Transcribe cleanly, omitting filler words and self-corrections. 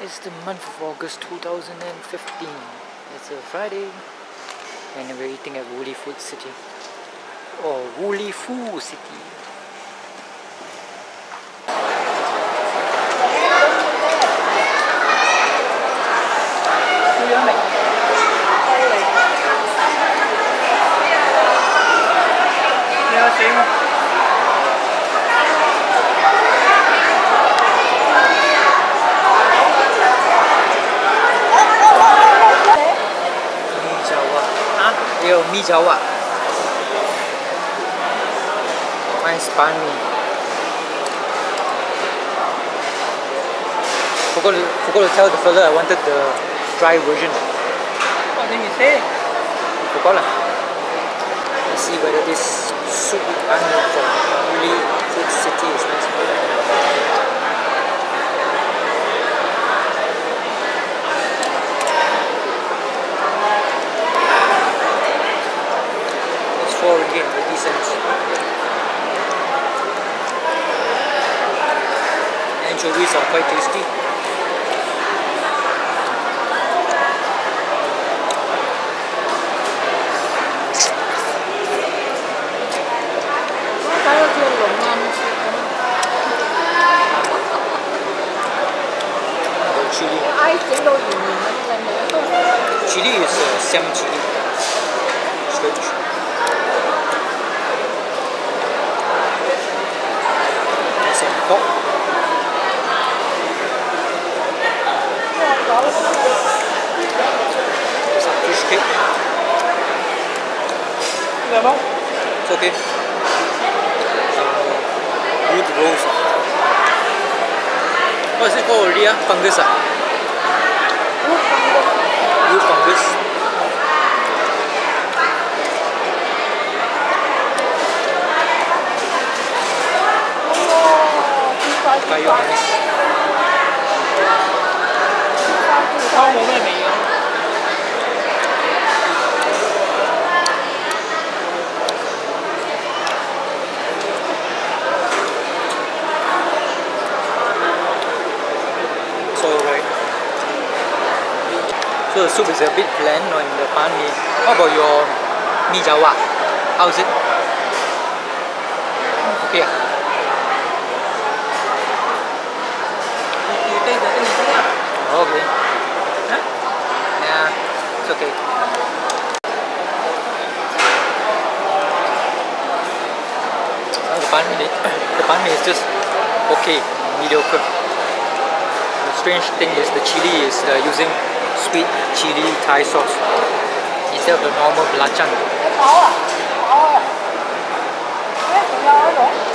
It's the month of August 2015. It's a Friday and we're eating at Wooley Food City. Or Wooley Food City. Mee Jawa. Mine's Pan Mee. Forgot to tell the fella I wanted the dry version. What did you say? Forgot lah. Let's see whether this soup with onion from Wooley Food City is nice for you. Again, the decent anchovies are quite tasty. Chili is siam chili. It's delicious. It's okay. Wood rose. What's it called already? Fungus? Wood fungus. So the soup is a bit bland on the Pan Mee. How about your Mee Jawa? How's it? Okay. You taste the thing you think? Okay. Huh? Yeah, it's okay. The Pan Mee is just okay, mediocre. The strange thing is the chili is using sweet chili Thai sauce instead of the normal belacan.